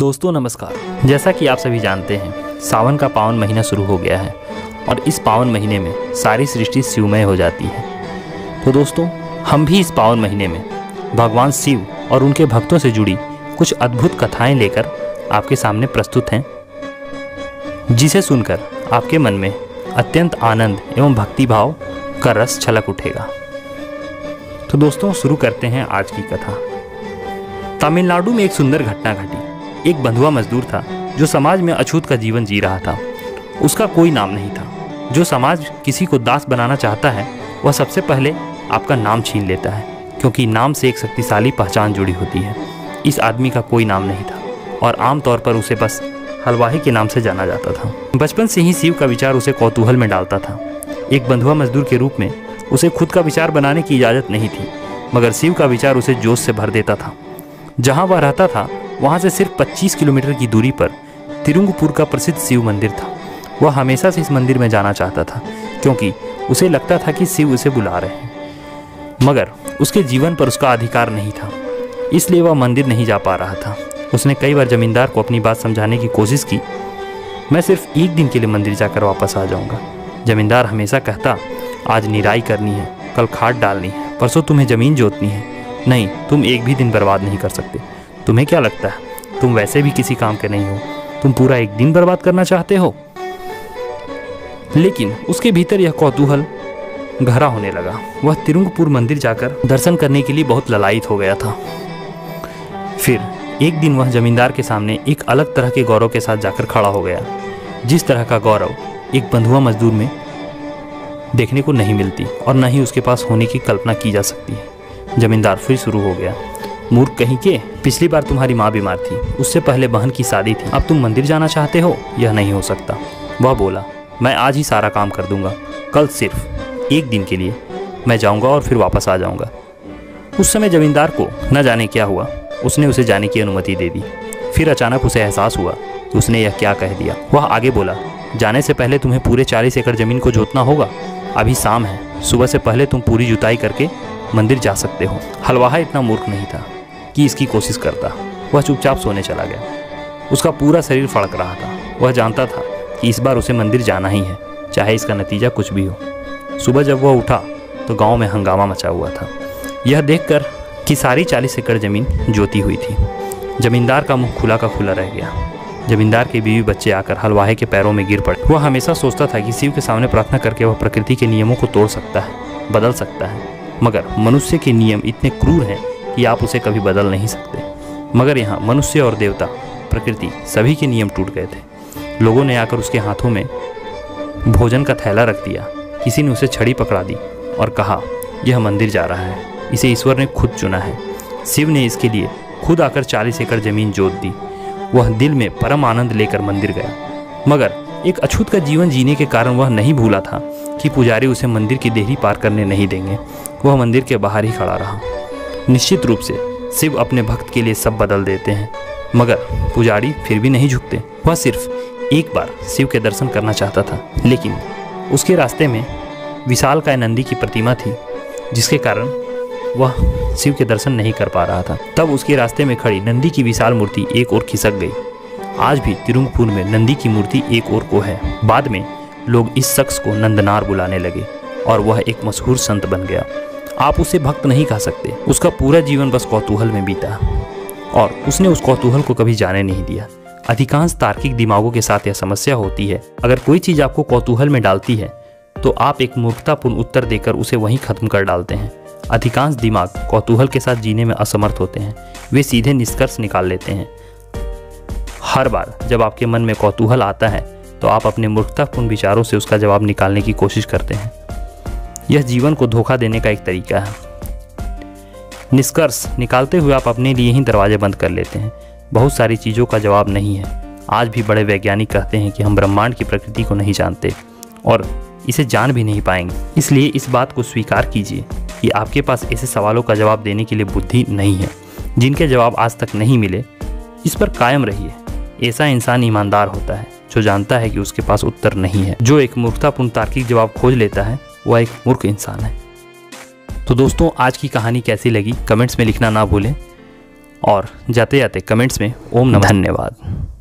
दोस्तों नमस्कार। जैसा कि आप सभी जानते हैं, सावन का पावन महीना शुरू हो गया है और इस पावन महीने में सारी सृष्टि शिवमय हो जाती है। तो दोस्तों, हम भी इस पावन महीने में भगवान शिव और उनके भक्तों से जुड़ी कुछ अद्भुत कथाएं लेकर आपके सामने प्रस्तुत हैं, जिसे सुनकर आपके मन में अत्यंत आनंद एवं भक्तिभाव का रस छलक उठेगा। तो दोस्तों, शुरू करते हैं आज की कथा। तमिलनाडु में एक सुंदर घटना घटी। एक बंधुआ मजदूर था जो समाज में अछूत का जीवन जी रहा था। उसका कोई नाम नहीं था। जो समाज किसी को दास बनाना चाहता है, वह सबसे पहले आपका नाम छीन लेता है, क्योंकि नाम से एक शक्तिशाली पहचान जुड़ी होती है। इस आदमी का कोई नाम नहीं था और आमतौर पर उसे बस हलवाही के नाम से जाना जाता था। बचपन से ही शिव का विचार उसे कौतूहल में डालता था। एक बंधुआ मजदूर के रूप में उसे खुद का विचार बनाने की इजाज़त नहीं थी, मगर शिव का विचार उसे जोश से भर देता था। जहाँ वह रहता था, वहाँ से सिर्फ 25 किलोमीटर की दूरी पर तिरुंगपुर का प्रसिद्ध शिव मंदिर था। वह हमेशा से इस मंदिर में जाना चाहता था, क्योंकि उसे लगता था कि शिव उसे बुला रहे हैं, मगर उसके जीवन पर उसका अधिकार नहीं था, इसलिए वह मंदिर नहीं जा पा रहा था। उसने कई बार ज़मींदार को अपनी बात समझाने की कोशिश की। मैं सिर्फ एक दिन के लिए मंदिर जाकर वापस आ जाऊँगा। ज़मींदार हमेशा कहता, आज निराई करनी है, कल खाद डालनी है, परसों तुम्हें ज़मीन जोतनी है। नहीं, तुम एक भी दिन बर्बाद नहीं कर सकते। तुम्हें क्या लगता है, तुम वैसे भी किसी काम के नहीं हो, तुम पूरा एक दिन बर्बाद करना चाहते हो? लेकिन उसके भीतर यह कौतूहल गहरा होने लगा। वह तिरुंगपुर मंदिर जाकर दर्शन करने के लिए बहुत ललायित हो गया था। फिर एक दिन वह ज़मींदार के सामने एक अलग तरह के गौरव के साथ जाकर खड़ा हो गया, जिस तरह का गौरव एक बंधुआ मजदूर में देखने को नहीं मिलती और न ही उसके पास होने की कल्पना की जा सकती है। ज़मींदार फिर शुरू हो गया, मूर्ख कहीं के, पिछली बार तुम्हारी माँ बीमार थी, उससे पहले बहन की शादी थी, अब तुम मंदिर जाना चाहते हो? यह नहीं हो सकता। वह बोला, मैं आज ही सारा काम कर दूंगा, कल सिर्फ एक दिन के लिए मैं जाऊंगा और फिर वापस आ जाऊंगा। उस समय ज़मींदार को न जाने क्या हुआ, उसने उसे जाने की अनुमति दे दी। फिर अचानक उसे एहसास हुआ कि उसने यह क्या कह दिया। वह आगे बोला, जाने से पहले तुम्हें पूरे 40 एकड़ ज़मीन को जोतना होगा। अभी शाम है, सुबह से पहले तुम पूरी जुताई करके मंदिर जा सकते हो। हलवाहा इतना मूर्ख नहीं था कि इसकी कोशिश करता। वह चुपचाप सोने चला गया। उसका पूरा शरीर फड़क रहा था। वह जानता था कि इस बार उसे मंदिर जाना ही है, चाहे इसका नतीजा कुछ भी हो। सुबह जब वह उठा तो गांव में हंगामा मचा हुआ था, यह देखकर कि सारी 40 एकड़ ज़मीन जोती हुई थी। ज़मींदार का मुँह खुला का खुला रह गया। ज़मींदार के बीवी बच्चे आकर हलवाहे के पैरों में गिर पड़े। वह हमेशा सोचता था कि शिव के सामने प्रार्थना करके वह प्रकृति के नियमों को तोड़ सकता है, बदल सकता है, मगर मनुष्य के नियम इतने क्रूर हैं कि आप उसे कभी बदल नहीं सकते। मगर यहाँ मनुष्य और देवता, प्रकृति, सभी के नियम टूट गए थे। लोगों ने आकर उसके हाथों में भोजन का थैला रख दिया। किसी ने उसे छड़ी पकड़ा दी और कहा, यह मंदिर जा रहा है, इसे ईश्वर ने खुद चुना है। शिव ने इसके लिए खुद आकर 40 एकड़ ज़मीन जोत दी। वह दिल में परम आनंद लेकर मंदिर गया, मगर एक अछूत का जीवन जीने के कारण वह नहीं भूला था कि पुजारी उसे मंदिर की देहरी पार करने नहीं देंगे। वह मंदिर के बाहर ही खड़ा रहा। निश्चित रूप से शिव अपने भक्त के लिए सब बदल देते हैं, मगर पुजारी फिर भी नहीं झुकते। वह सिर्फ एक बार शिव के दर्शन करना चाहता था, लेकिन उसके रास्ते में विशालकाय नंदी की प्रतिमा थी, जिसके कारण वह शिव के दर्शन नहीं कर पा रहा था। तब उसके रास्ते में खड़ी नंदी की विशाल मूर्ति एक ओर खिसक गई। आज भी तिरुंगपुर में नंदी की मूर्ति एक ओर को है। बाद में लोग इस शख्स को नंदनार बुलाने लगे और वह एक मशहूर संत बन गया। आप उसे भक्त नहीं कह सकते। उसका पूरा जीवन बस कौतूहल में बीता और उसने उस कौतूहल को कभी जाने नहीं दिया। अधिकांश तार्किक दिमागों के साथ यह समस्या होती है, अगर कोई चीज़ आपको कौतूहल में डालती है तो आप एक मूर्खतापूर्ण उत्तर देकर उसे वहीं ख़त्म कर डालते हैं। अधिकांश दिमाग कौतूहल के साथ जीने में असमर्थ होते हैं। वे सीधे निष्कर्ष निकाल लेते हैं। हर बार जब आपके मन में कौतूहल आता है तो आप अपने मूर्खतापूर्ण विचारों से उसका जवाब निकालने की कोशिश करते हैं। यह जीवन को धोखा देने का एक तरीका है। निष्कर्ष निकालते हुए आप अपने लिए ही दरवाजे बंद कर लेते हैं। बहुत सारी चीज़ों का जवाब नहीं है। आज भी बड़े वैज्ञानिक कहते हैं कि हम ब्रह्मांड की प्रकृति को नहीं जानते और इसे जान भी नहीं पाएंगे। इसलिए इस बात को स्वीकार कीजिए कि आपके पास ऐसे सवालों का जवाब देने के लिए बुद्धि नहीं है जिनके जवाब आज तक नहीं मिले। इस पर कायम रहिए। ऐसा इंसान ईमानदार होता है जो जानता है कि उसके पास उत्तर नहीं है। जो एक मूर्खतापूर्ण तार्किक जवाब खोज लेता है, वह एक मूर्ख इंसान है। तो दोस्तों, आज की कहानी कैसी लगी कमेंट्स में लिखना ना भूलें और जाते जाते कमेंट्स में ओम नमः धन्यवाद।